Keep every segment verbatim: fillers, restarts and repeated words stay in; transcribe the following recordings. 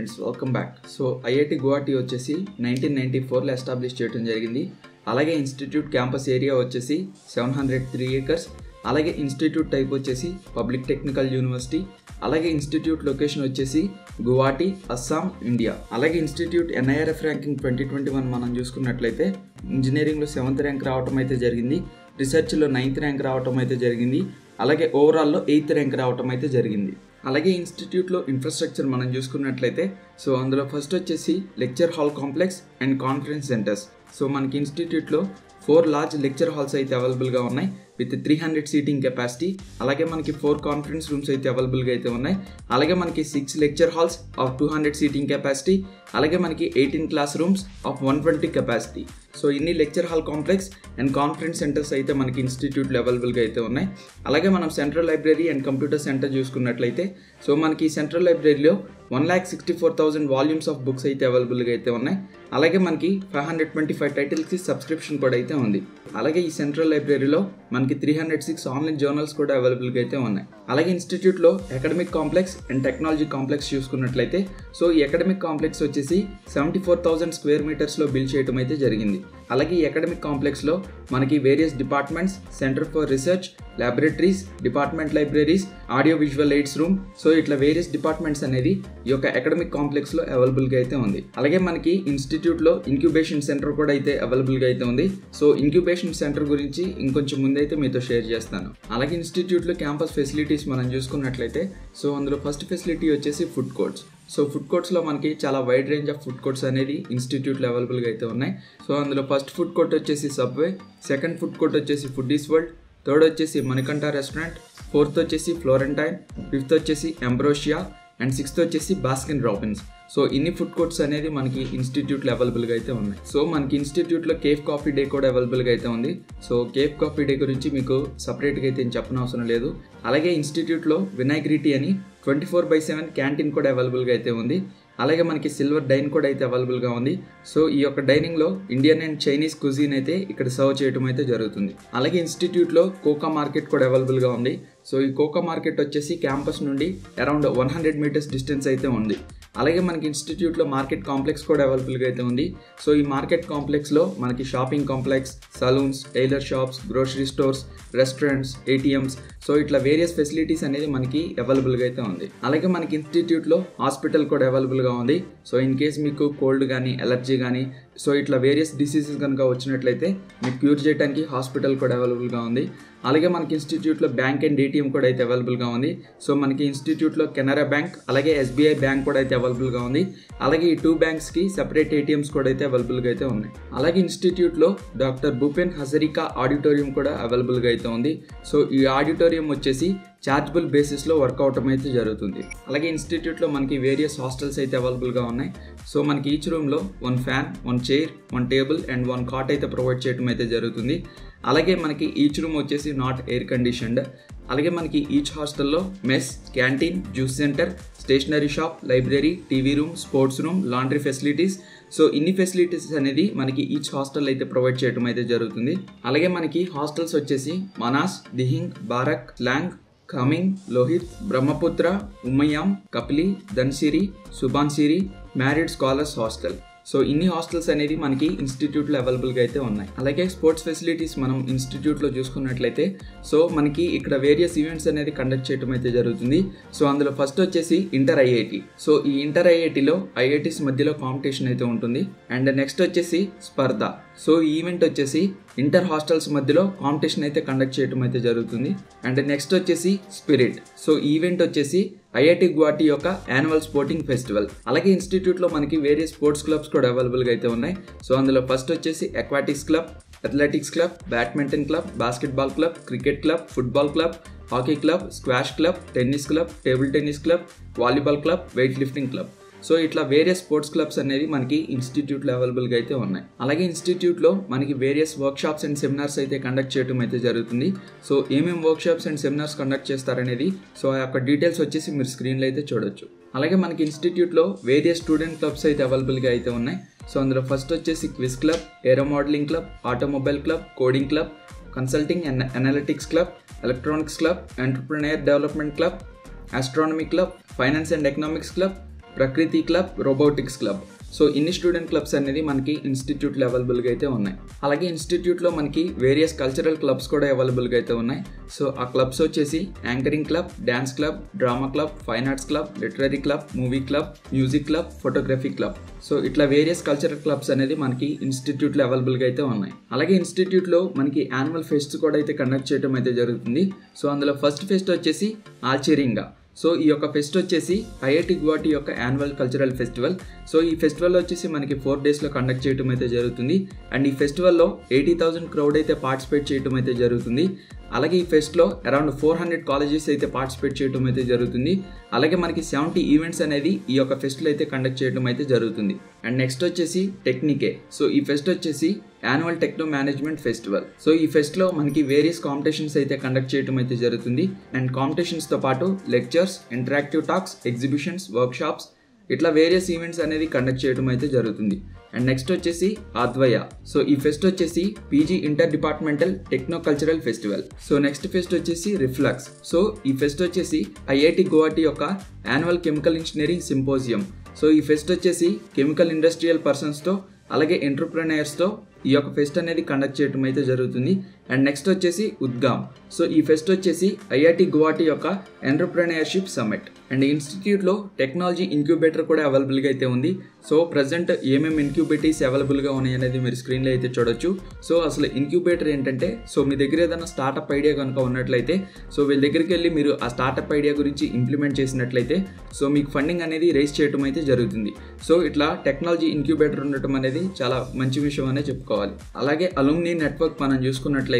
Friends welcome back so IIT Guwahati వచ్చేసి nineteen ninety-four లో establish చేయడం జరిగింది అలాగే ఇన్స్టిట్యూట్ క్యాంపస్ ఏరియా వచ్చేసి seven hundred three ఏకర్స్ అలాగే ఇన్స్టిట్యూట్ టైప్ వచ్చేసి పబ్లిక్ టెక్నికల్ యూనివర్సిటీ అలాగే ఇన్స్టిట్యూట్ లొకేషన్ వచ్చేసి గువాహటి అస్సాం ఇండియా అలాగే institute NIRF ranking twenty twenty-one మనం చూసుకున్నట్లయితే ఇంజనీరింగ్ లో seventh ర్యాంక్ రావడం అయితే జరిగింది రీసెర్చ్ లో ninth ర్యాంక్ రావడం అయితే జరిగింది అలాగే ఓవరాల్ లో eighth ర్యాంక్ రావడం అయితే జరిగింది అలాగే ఇన్స్టిట్యూట్ లో ఇన్ఫ్రాస్ట్రక్చర్ మనం చూసుకున్నట్లయితే సో అందులో ఫస్ట్ వచ్చేసి lecture hall complex and conference centres so మనకి ఇన్స్టిట్యూట్ లో ఫోర్ లార్జ్ లెక్చర్ హాల్స్ అయితే అవైలబుల్ గా ఉన్నాయి with three hundred seating capacity అలాగే మనకి ఫోర్ కాన్ఫరెన్స్ రూమ్స్ అయితే అవైలబుల్ గా అయితే ఉన్నాయి అలాగే మనకి six lecture halls of two hundred seating capacity అలాగే మనకి eighteen classrooms of one twenty capacity so ఇన్ని lecture hall complex and conference centres అయితే మనకి ఇన్స్టిట్యూట్లో అవైలబుల్గా అయితే ఉన్నాయి అలాగే మనం central library and computer centre చూసుకున్నట్లయితే సో మనకి సెంట్రల్ లైబ్రరీలో one lakh sixty four thousand volumes of books అయితే అవైలబుల్గా అయితే ఉన్నాయి అలాగే మనకి ఫైవ్ హండ్రెడ్ ట్వంటీ ఫైవ్ టైటిల్స్కి సబ్స్క్రిప్షన్ కూడా అయితే ఉంది అలాగే ఈ సెంట్రల్ లైబ్రరీలో మనకి three hundred six online journals కూడా అవైలబుల్గా అయితే ఉన్నాయి అలాగే ఇన్స్టిట్యూట్లో academic complex and technology complex చూసుకున్నట్లయితే సో ఈ అకాడమిక్ కాంప్లెక్స్ వచ్చేసి సెవెంటీ ఫోర్ థౌసండ్ స్క్వేర్ మీటర్స్లో బిల్డ్ చేయడం అయితే జరిగింది అలాగే ఈ అకాడమిక్ కాంప్లెక్స్లో మనకి various departments centre for research laboratories department libraries audio visual aids room so ఇట్లా వేరియస్ డిపార్ట్మెంట్స్ అనేది ఈ యొక్క అకాడమిక్ కాంప్లెక్స్లో అవైలబుల్గా అయితే ఉంది అలాగే మనకి ఇన్స్టిట్యూట్లో ఇంక్యుబేషన్ సెంటర్ కూడా అయితే అవైలబుల్గా అయితే ఉంది సో ఇంక్యుబేషన్ సెంటర్ గురించి ఇంకొంచెం ముందైతే మీతో షేర్ చేస్తాను అలాగే ఇన్స్టిట్యూట్లో క్యాంపస్ ఫెసిలిటీస్ మనం చూసుకున్నట్లయితే సో అందులో ఫస్ట్ ఫెసిలిటీ వచ్చేసి ఫుడ్ కోర్ట్స్ సో ఫుడ్ కోర్ట్స్లో మనకి చాలా wide range of food courts అనేది ఇన్స్టిట్యూట్లో అవైలబుల్గా అయితే ఉన్నాయి సో అందులో ఫస్ట్ ఫుడ్ కోర్ట్ వచ్చేసి సబ్వే సెకండ్ ఫుడ్ కోర్ట్ వచ్చేసి ఫుడ్ ఈస్ వరల్డ్ థర్డ్ వచ్చేసి మణికంఠ రెస్టారెంట్ ఫోర్త్ వచ్చేసి ఫ్లోరెంటైన్ ఫిఫ్త్ వచ్చేసి ఎంబ్రోషియా అండ్ సిక్స్త్ వచ్చేసి బాస్కిన్ రాబిన్స్ సో ఇన్ని ఫుడ్ కోర్ట్స్ అనేది మనకి ఇన్స్టిట్యూట్లో అవైలబుల్గా అయితే ఉన్నాయి సో మనకి ఇన్స్టిట్యూట్లో కేఫ్ కాఫీ డే కూడా అవైలబుల్గా అయితే ఉంది సో కేఫ్ కాఫీ డే గురించి మీకు సపరేట్గా అయితే ఏం చెప్పనవసరం లేదు అలాగే ఇన్స్టిట్యూట్లో వినాయగ్రిటీ అని twenty four by seven canteen కూడా అవైలబుల్గా అయితే ఉంది అలాగే మనకి సిల్వర్ డైన్ కూడా అయితే అవైలబుల్గా ఉంది సో ఈ యొక్క డైనింగ్లో ఇండియన్ అండ్ చైనీస్ కుజీన్ అయితే ఇక్కడ సర్వ్ చేయడం అయితే జరుగుతుంది అలాగే ఇన్స్టిట్యూట్లో కోకా మార్కెట్ కూడా అవైలబుల్గా ఉంది సో ఈ కోకా మార్కెట్ వచ్చేసి క్యాంపస్ నుండి around one hundred metres distance అయితే ఉంది అలాగే మనకి ఇన్స్టిట్యూట్లో మార్కెట్ కాంప్లెక్స్ కూడా అవైలబుల్గా అయితే ఉంది సో ఈ మార్కెట్ కాంప్లెక్స్లో మనకి shopping complex salons tailor shops grocery stores restaurants ATMs so ఇట్లా వేరియస్ ఫెసిలిటీస్ అనేది మనకి అవైలబుల్గా అయితే ఉంది అలాగే మనకి ఇన్స్టిట్యూట్లో హాస్పిటల్ కూడా అవైలబుల్గా ఉంది సో ఇన్ కేస్ మీకు కోల్డ్ కానీ ఎలర్జీ కానీ సో ఇట్లా వేరియస్ డిసీజెస్ కనుక వచ్చినట్లయితే మీకు క్యూర్ చేయడానికి హాస్పిటల్ కూడా అవైలబుల్గా ఉంది అలాగే మనకి ఇన్స్టిట్యూట్లో బ్యాంక్ అండ్ ఏటీఎం కూడా అయితే అవైలబుల్గా ఉంది సో మనకి ఇన్స్టిట్యూట్లో కెనరా బ్యాంక్ అలాగే ఎస్బీఐ బ్యాంక్ కూడా అయితే అవైలబుల్గా ఉంది అలాగే ఈ టూ బ్యాంక్స్కి సెపరేట్ ఏటీఎమ్స్ కూడా అయితే అవైలబుల్గా అయితే ఉన్నాయి అలాగే ఇన్స్టిట్యూట్లో డాక్టర్ భూపెన్ హజరికా ఆడిటోరియం కూడా అవైలబుల్గా అయితే ఉంది సో ఈ ఆడిటోరియం వచ్చేసి చార్జబుల్ బేసిస్లో వర్క్ అవటం అయితే జరుగుతుంది అలాగే ఇన్స్టిట్యూట్లో మనకి వేరియస్ హాస్టల్స్ అయితే అవైలబుల్గా ఉన్నాయి సో మనకి ఈచ్ రూమ్లో one fan one chair one table and one cot అయితే ప్రొవైడ్ చేయడం అయితే జరుగుతుంది అలాగే మనకి ఈచ్ రూమ్ వచ్చేసి నాట్ ఎయిర్ కండిషన్డ్ అలాగే మనకి ఈచ్ హాస్టల్లో mess canteen juice centre stationery shop library TV room sports room laundry facilities so ఇన్ని ఫెసిలిటీస్ అనేది మనకి ఈచ్ హాస్టల్ అయితే ప్రొవైడ్ చేయడం అయితే జరుగుతుంది అలాగే మనకి హాస్టల్స్ వచ్చేసి మనాస్ దిహింగ్ బారక్ లాంగ్ కమింగ్ Lohit Brahmaputra Umiam Kapili Dhansiri Subansiri married scholars hostel so ఇన్ని హాస్టల్స్ అనేది మనకి ఇన్స్టిట్యూట్లో అవైలబుల్గా అయితే ఉన్నాయి అలాగే స్పోర్ట్స్ ఫెసిలిటీస్ మనం ఇన్స్టిట్యూట్లో చూసుకున్నట్లయితే సో మనకి ఇక్కడ వేరియస్ ఈవెంట్స్ అనేది కండక్ట్ చేయడం అయితే జరుగుతుంది సో అందులో ఫస్ట్ వచ్చేసి ఇంటర్ ఐఐటి సో ఈ ఇంటర్ ఐఐటిలో ఐఐటీస్ మధ్యలో కాంపిటీషన్ అయితే ఉంటుంది అండ్ నెక్స్ట్ వచ్చేసి స్పర్ధ సో ఈ ఈవెంట్ వచ్చేసి ఇంటర్ హాస్టల్స్ మధ్యలో కాంపిటీషన్ అయితే కండక్ట్ చేయడం అయితే జరుగుతుంది అండ్ నెక్స్ట్ వచ్చేసి స్పిరిట్ సో ఈవెంట్ వచ్చేసి ఐఐటి గువాహటి యొక్క యాన్యువల్ స్పోర్టింగ్ ఫెస్టివల్ అలాగే ఇన్స్టిట్యూట్లో మనకి వేరే స్పోర్ట్స్ క్లబ్స్ కూడా అవైలబుల్గా అయితే ఉన్నాయి సో అందులో ఫస్ట్ వచ్చేసి aquatics club athletics club badminton club basketball club cricket club football club hockey club squash club tennis club table tennis club volleyball club weight lifting club so ఇట్లా various sports clubs అనేవి మనకి ఇన్స్టిట్యూట్లో అవైలబుల్గా అయితే ఉన్నాయి అలాగే ఇన్స్టిట్యూట్లో మనకి వేరియస్ వర్క్షాప్స్ అండ్ సెమినార్స్ అయితే కండక్ట్ చేయడం అయితే జరుగుతుంది సో ఏమేమి వర్క్షాప్స్ అండ్ సెమినార్స్ కండక్ట్ చేస్తారనేది సో ఆ యొక్క డీటెయిల్స్ వచ్చేసి మీరు స్క్రీన్లో అయితే చూడొచ్చు అలాగే మనకి ఇన్స్టిట్యూట్లో వేరియస్ స్టూడెంట్ క్లబ్స్ అయితే అవైలబుల్గా అయితే ఉన్నాయి సో అందులో ఫస్ట్ వచ్చేసి quiz club aero modelling club automobile club coding club consulting and analytics club electronics club entrepreneur development club astronomy club finance and economics club Prakriti club, robotics club. So ఇన్ని student clubs అనేది మనకి ఇన్స్టిట్యూట్లో అవైలబుల్గా అయితే ఉన్నాయి. అలాగే ఇన్స్టిట్యూట్లో మనకి వేరియస్ కల్చరల్ క్లబ్స్ కూడా అవైలబుల్గా అయితే ఉన్నాయి. సో ఆ క్లబ్స్ వచ్చేసి anchoring club, dance club, drama club, fine arts club, literary club, movie club, music club, photography club. So ఇట్లా వేరియస్ కల్చరల్ క్లబ్స్ అనేది మనకి ఇన్స్టిట్యూట్లో అవైలబుల్గా అయితే ఉన్నాయి. అలాగే ఇన్స్టిట్యూట్లో మనకి యాన్యువల్ ఫెస్ట్ కూడా అయితే కండక్ట్ చేయడం అయితే జరుగుతుంది. సో అందులో ఫస్ట్ ఫెస్ట్ వచ్చేసి ఆల్చేరింగా. సో ఈ యొక్క ఫెస్ట్ వచ్చేసి ఐఐటి గువాహటి యొక్క యాన్యువల్ కల్చరల్ ఫెస్టివల్. సో ఈ ఫెస్టివల్ వచ్చేసి మనకి ఫోర్ డేస్లో కండక్ట్ చేయడం అయితే జరుగుతుంది. అండ్ ఈ ఫెస్టివల్లో ఎయిటీ థౌసండ్ క్రౌడ్ అయితే పార్టిసిపేట్ చేయడం అయితే జరుగుతుంది. అలాగే ఈ ఫెస్ట్లో అరౌండ్ ఫోర్ హండ్రెడ్ కాలేజెస్ అయితే పార్టిసిపేట్ చేయడం అయితే జరుగుతుంది. అలాగే మనకి సెవెంటీ ఈవెంట్స్ అనేది ఈ యొక్క ఫెస్ట్లో అయితే కండక్ట్ చేయడం అయితే జరుగుతుంది. అండ్ నెక్స్ట్ వచ్చేసి టెక్నికే. సో ఈ ఫెస్ట్ వచ్చేసి annual techno management festival. So ఈ ఫెస్ట్లో మనకి వేరియస్ కాంపిటీషన్స్ అయితే కండక్ట్ చేయడం అయితే జరుగుతుంది. అండ్ కాంపిటీషన్స్తో పాటు lectures, interactive talks, exhibitions, workshops, ఇట్లా వేరియస్ ఈవెంట్స్ అనేది కండక్ట్ చేయడం అయితే జరుగుతుంది. అండ్ నెక్స్ట్ వచ్చేసి అద్వయ. సో ఈ ఫెస్ట్ వచ్చేసి PG inter departmental techno cultural festival. So next fest వచ్చేసి రిఫ్లక్స్. సో ఈ ఫెస్ట్ వచ్చేసి ఐఐటి గువాహటి యొక్క annual chemical engineering symposium. So ఈ ఫెస్ట్ వచ్చేసి కెమికల్ ఇండస్ట్రియల్ పర్సన్స్తో అలాగే ఎంటర్ప్రెన్యూర్స్తో ఈ యొక్క ఫెస్ట్ అనేది కండక్ట్ చేయడం అయితే జరుగుతుంది. అండ్ నెక్స్ట్ వచ్చేసి ఉద్గామ్. సో ఈ ఫెస్ట్ వచ్చేసి ఐఐటి గువాహటి యొక్క ఎంటర్ప్రెన్యూర్షిప్ సమ్మిట్. అండ్ ఇన్స్టిట్యూట్లో టెక్నాలజీ ఇంక్యుబేటర్ కూడా అవైలబుల్గా అయితే ఉంది. సో ప్రజెంట్ ఏమేమి ఇంక్యుబేటీస్ అవైలబుల్గా ఉన్నాయి అనేది మీరు స్క్రీన్లో అయితే చూడొచ్చు. సో అసలు ఇంక్యుబేటర్ ఏంటంటే, సో మీ దగ్గర ఏదైనా స్టార్టప్ ఐడియా కనుక ఉన్నట్లయితే సో వీళ్ళ దగ్గరికి వెళ్ళి మీరు ఆ స్టార్టప్ ఐడియా గురించి ఇంప్లిమెంట్ చేసినట్లయితే సో మీకు ఫండింగ్ అనేది రేస్ చేయడం అయితే జరుగుతుంది. సో ఇట్లా టెక్నాలజీ ఇంక్యుబేటర్ ఉండటం అనేది చాలా మంచి విషయం అనే చెప్పుకోవాలి. అలాగే అలుమ్ని నెట్వర్క్ మనం చూసుకున్నట్లయితే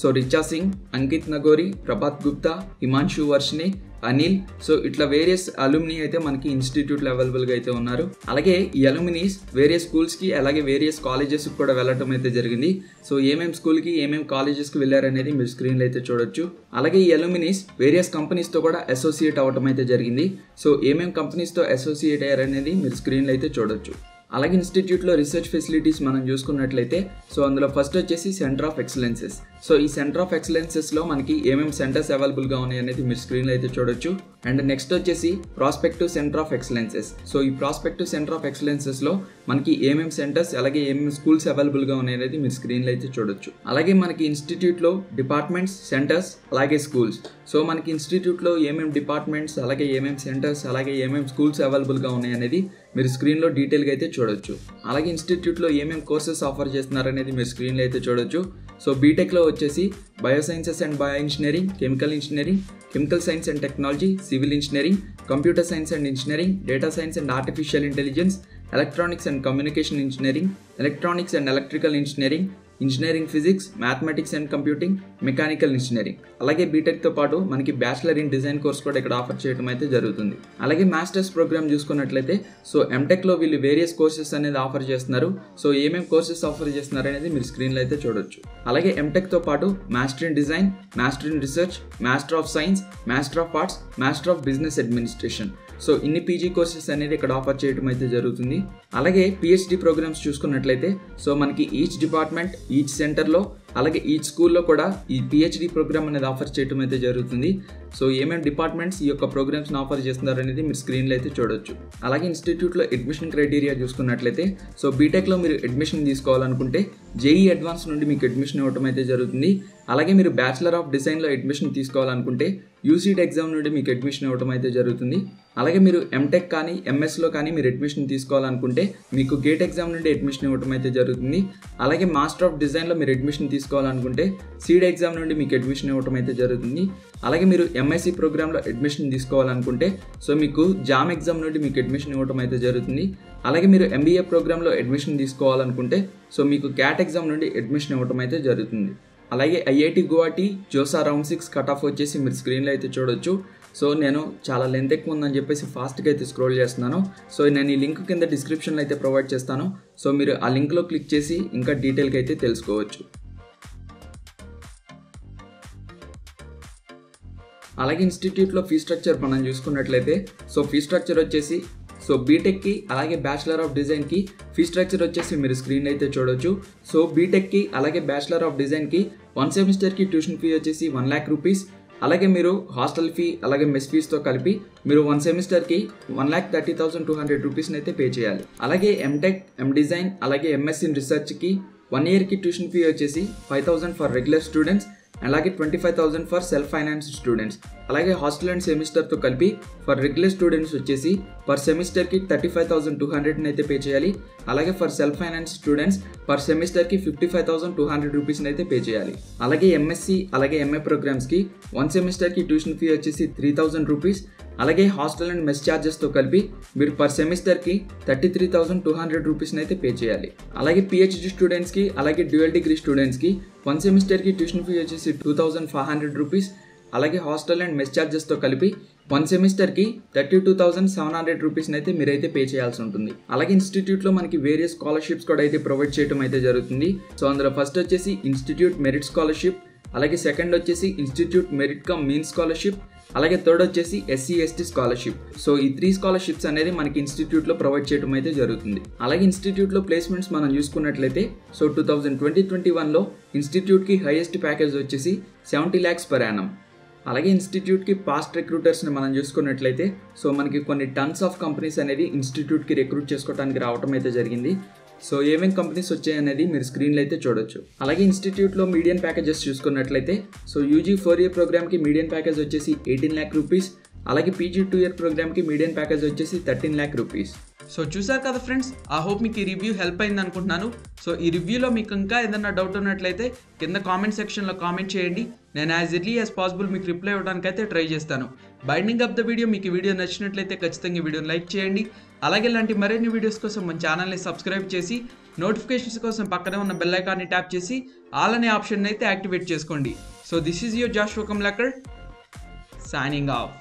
సో రిచా సింగ్, అంకిత్ నగోరి, ప్రభాత్ గుప్తా, హిమాన్షు వర్షిని, అనిల్, సో ఇట్లా వేరియస్ అలుమినీ అయితే మనకి ఇన్స్టిట్యూట్లో అవైలబుల్గా అయితే ఉన్నారు. అలాగే ఈ అలుమినీస్ వేరియస్ స్కూల్స్కి అలాగే వేరియస్ కాలేజెస్కి కూడా వెళ్ళటం అయితే జరిగింది. సో ఏమేమి స్కూల్కి ఏమేమి కాలేజెస్కి వెళ్ళారనేది మీరు స్క్రీన్లో అయితే చూడొచ్చు. అలాగే ఈ అలుమినీస్ వేరియస్ కంపెనీస్తో కూడా అసోసియేట్ అవ్వటం అయితే జరిగింది. సో ఏమేమి కంపెనీస్తో అసోసియేట్ అయ్యారనేది మీరు స్క్రీన్లో అయితే చూడొచ్చు. అలాగే ఇన్స్టిట్యూట్లో రీసెర్చ్ ఫెసిలిటీస్ మనం చూసుకున్నట్లయితే సో అందులో ఫస్ట్ వచ్చేసి సెంటర్ ఆఫ్ ఎక్సలెన్సెస్. సో ఈ సెంటర్ ఆఫ్ ఎక్సలెన్సెస్లో మనకి ఏమేమి సెంటర్స్ అవైలబుల్గా ఉన్నాయి అనేది మీరు స్క్రీన్లో అయితే చూడొచ్చు. అండ్ నెక్స్ట్ వచ్చేసి prospective centre of excellences. So ఈ ప్రాస్పెక్టివ్ సెంటర్ ఆఫ్ ఎక్సలెన్సెస్లో మనకి ఏమేమి సెంటర్స్ అలాగే ఏమేమి స్కూల్స్ అవైలబుల్గా ఉన్నాయి అనేది మీరు స్క్రీన్లో అయితే చూడొచ్చు. అలాగే మనకి ఇన్స్టిట్యూట్లో డిపార్ట్మెంట్స్, సెంటర్స్ అలాగే స్కూల్స్. సో మనకి ఇన్స్టిట్యూట్లో ఏమేమి డిపార్ట్మెంట్స్ అలాగే ఏమేమి సెంటర్స్ అలాగే ఏమేమి స్కూల్స్ అవైలబుల్గా ఉన్నాయి అనేది మీరు స్క్రీన్లో డీటెయిల్గా అయితే చూడొచ్చు. అలాగే ఇన్స్టిట్యూట్లో ఏమేమి కోర్సెస్ ఆఫర్ చేస్తున్నారు అనేది మీరు స్క్రీన్లో అయితే చూడొచ్చు. సో బీటెక్లో వచ్చేసి biosciences and bio engineering, chemical engineering, chemical science and technology, civil engineering, computer science and engineering, data science and artificial intelligence, electronics and communication engineering, electronics and electrical engineering, engineering physics, mathematics and computing, mechanical engineering. అలాగే బీటెక్తో పాటు మనకి bachelor in design course కూడా ఇక్కడ offer చేయడం అయితే జరుగుతుంది. అలాగే మాస్టర్స్ ప్రోగ్రామ్ చూసుకున్నట్లయితే సో ఎంటెక్లో వీళ్ళు వేరియస్ కోర్సెస్ అనేది ఆఫర్ చేస్తున్నారు. సో ఏమేమి కోర్సెస్ ఆఫర్ చేస్తున్నారు అనేది మీరు స్క్రీన్లో అయితే చూడొచ్చు. అలాగే ఎంటెక్తో పాటు master in design, master in research, master of science, master of arts, master of business administration. So ఇన్ని పీజీ కోర్సెస్ అనేది ఇక్కడ ఆఫర్ చేయడం అయితే జరుగుతుంది. అలాగే పిహెచ్డి ప్రోగ్రామ్స్ చూసుకున్నట్లయితే సో మనకి ఈచ్ డిపార్ట్మెంట్, ఈచ్ సెంటర్లో అలాగే ఈచ్ స్కూల్లో కూడా ఈ పిహెచ్డి ప్రోగ్రామ్ అనేది ఆఫర్ చేయడం అయితే జరుగుతుంది. సో ఏమేమి డిపార్ట్మెంట్స్ ఈ యొక్క ప్రోగ్రామ్స్ని ఆఫర్ చేస్తున్నారు అనేది మీరు స్క్రీన్లో అయితే చూడొచ్చు. అలాగే ఇన్స్టిట్యూట్లో అడ్మిషన్ క్రైటీరియా చూసుకున్నట్లయితే సో బీటెక్లో మీరు అడ్మిషన్ తీసుకోవాలనుకుంటే జేఈ అడ్వాన్స్ నుండి మీకు అడ్మిషన్ ఇవ్వడం అయితే జరుగుతుంది. అలాగే మీరు బ్యాచిలర్ ఆఫ్ డిజైన్లో అడ్మిషన్ తీసుకోవాలనుకుంటే యూసీఈడ్ ఎగ్జామ్ నుండి మీకు అడ్మిషన్ ఇవ్వడం అయితే జరుగుతుంది. అలాగే మీరు ఎంటెక్ కానీ ఎంఎస్లో కానీ మీరు అడ్మిషన్ తీసుకోవాలనుకుంటే మీకు గేట్ ఎగ్జామ్ నుండి అడ్మిషన్ ఇవ్వడం అయితే జరుగుతుంది. అలాగే మాస్టర్ ఆఫ్ డిజైన్లో మీరు అడ్మిషన్ తీసుకోవాలనుకుంటే సీడ్ ఎగ్జామ్ నుండి మీకు అడ్మిషన్ ఇవ్వడం అయితే జరుగుతుంది. అలాగే మీరు ఎంఎస్సీ ప్రోగ్రాంలో అడ్మిషన్ తీసుకోవాలనుకుంటే సో మీకు జామ్ ఎగ్జామ్ నుండి మీకు అడ్మిషన్ ఇవ్వడం అయితే జరుగుతుంది. అలాగే మీరు ఎంబీఏ ప్రోగ్రాంలో అడ్మిషన్ తీసుకోవాలనుకుంటే సో మీకు క్యాట్ ఎగ్జామ్ నుండి అడ్మిషన్ ఇవ్వడం అయితే జరుగుతుంది. అలాగే IIT Guwahati JoSAA round six cut off వచ్చేసి మీరు స్క్రీన్లో అయితే చూడొచ్చు. సో నేను చాలా లెంత్ ఎక్కువ ఉందని చెప్పేసి ఫాస్ట్గా అయితే స్క్రోల్ చేస్తున్నాను. సో నేను ఈ లింక్ కింద డిస్క్రిప్షన్లో అయితే ప్రొవైడ్ చేస్తాను. సో మీరు ఆ లింక్లో క్లిక్ చేసి ఇంకా డీటెయిల్గా అయితే తెలుసుకోవచ్చు. అలాగే ఇన్స్టిట్యూట్లో ఫీ స్ట్రక్చర్ మనం చూసుకున్నట్లయితే సో ఫీ స్ట్రక్చర్ వచ్చేసి సో బీటెక్కి అలాగే బ్యాచిలర్ ఆఫ్ డిజైన్కి ఫీ స్ట్రక్చర్ వచ్చేసి మీరు స్క్రీన్ అయితే చూడొచ్చు. సో బీటెక్కి అలాగే బ్యాచిలర్ ఆఫ్ డిజైన్కి వన్ సెమిస్టర్కి ట్యూషన్ ఫీ వచ్చేసి వన్ ల్యాక్ రూపీస్, అలాగే మీరు హాస్టల్ ఫీ అలాగే మెస్ ఫీస్తో కలిపి మీరు వన్ సెమిస్టర్కి one lakh thirty thousand two hundred రూపీస్ని అయితే పే చేయాలి. అలాగే ఎంటెక్ ఎండిజైన్ అలాగే ఎంఎస్ ఇన్ రీసెర్చ్కి వన్ ఇయర్కి ట్యూషన్ ఫీ వచ్చేసి five thousand for regular students అలాగే twenty five thousand for self finance students. అలాగే హాస్టల్ అండ్ సెమిస్టర్తో కలిపి ఫర్ రెగ్యులర్ స్టూడెంట్స్ వచ్చేసి పర్ సెమిస్టర్కి థర్టీ ఫైవ్ థౌసండ్ టూ హండ్రెడ్ని అయితే పే చేయాలి. అలాగే for self finance students per సెమిస్టర్కి fifty five thousand two hundred రూపీస్ని అయితే పే చేయాలి. అలాగే ఎంఎస్సి అలాగే ఎంఏ ప్రోగ్రామ్స్కి వన్ సెమిస్టర్కి ట్యూషన్ ఫీ వచ్చేసి త్రీ థౌసండ్ రూపీస్ అలాగే హాస్టల్ అండ్ మెస్ ఛార్జెస్తో కలిపి మీరు పర్ సెమిస్టర్కి thirty three thousand two hundred రూపీస్ని అయితే పే చేయాలి. అలాగే పిహెచ్డి స్టూడెంట్స్కి అలాగే డ్యూయల్ డిగ్రీ స్టూడెంట్స్కి వన్ సెమిస్టర్కి ట్యూషన్ ఫీ వచ్చేసి two thousand five hundred rupees అలాగే హాస్టల్ అండ్ మెస్ ఛార్జెస్తో కలిపి వన్ సెమిస్టర్కి thirty two thousand seven hundred రూపీస్ని అయితే మీరైతే పే చేయాల్సి ఉంటుంది. అలాగే ఇన్స్టిట్యూట్లో మనకి వేరియస్ స్కాలర్షిప్స్ కూడా అయితే ప్రొవైడ్ చేయడం అయితే జరుగుతుంది. సో అందులో ఫస్ట్ వచ్చేసి ఇన్స్టిట్యూట్ మెరిట్ స్కాలర్షిప్ అలాగే సెకండ్ వచ్చేసి institute merit cum mean scholarship అలాగే థర్డ్ వచ్చేసి ఎస్సీ ఎస్టీ స్కాలర్షిప్. సో ఈ త్రీ స్కాలర్షిప్స్ అనేది మనకి ఇన్స్టిట్యూట్లో ప్రొవైడ్ చేయడం అయితే జరుగుతుంది. అలాగే ఇన్స్టిట్యూట్లో ప్లేస్మెంట్స్ మనం చూసుకున్నట్లయితే so two thousand twenty twenty వన్లో ఇన్స్టిట్యూట్కి హైయెస్ట్ ప్యాకేజ్ వచ్చేసి సెవెంటీ ల్యాక్స్ పర్ యానం. అలాగే ఇన్స్టిట్యూట్కి పాస్ట్ రిక్రూటర్స్ని మనం చూసుకున్నట్లయితే సో మనకి కొన్ని టన్స్ ఆఫ్ కంపెనీస్ అనేది ఇన్స్టిట్యూట్కి రిక్రూట్ చేసుకోవడానికి రావడం అయితే జరిగింది. సో ఏమేమి కంపెనీస్ వచ్చాయనేది మీరు స్క్రీన్లో అయితే చూడొచ్చు. అలాగే ఇన్స్టిట్యూట్లో మీడియం ప్యాకేజెస్ చూసుకున్నట్లయితే సో యూజీ ఫోర్ ఇయర్ ప్రోగ్రామ్కి మీడియం ప్యాకేజ్ వచ్చేసి ఎయిటీన్ ల్యాక్ రూపీస్ అలాగే పీజీ టూ ఇయర్ ప్రోగ్రామ్కి మీడియం ప్యాకేజ్ వచ్చేసి థర్టీన్ ల్యాక్ రూపీస్. సో చూసారు కదా ఫ్రెండ్స్, ఆ హోప్ మీకు ఈ రివ్యూ హెల్ప్ అయింది అనుకుంటున్నాను. సో ఈ రివ్యూలో మీకు ఇంకా ఏదైనా డౌట్ ఉన్నట్లయితే కింద కామెంట్ సెక్షన్లో కామెంట్ చేయండి. నేను యాజ్ ఎర్లీ యాజ్ పాసిబుల్ మీకు రిప్లై ఇవ్వడానికి అయితే ట్రై చేస్తాను. బైండింగ్ ఆఫ్ ద వీడియో మీకు ఈ వీడియో నచ్చినట్లయితే ఖచ్చితంగా ఈ వీడియోని లైక్ చేయండి. అలాగే ఇలాంటి మరిన్ని వీడియోస్ కోసం మన ఛానల్ని సబ్స్క్రైబ్ చేసి నోటిఫికేషన్స్ కోసం పక్కనే ఉన్న బెల్ ఐకాన్ని ట్యాప్ చేసి ఆల్ అనే ఆప్షన్ అయితే యాక్టివేట్ చేసుకోండి. So this is your Joshua Kamalakar signing of.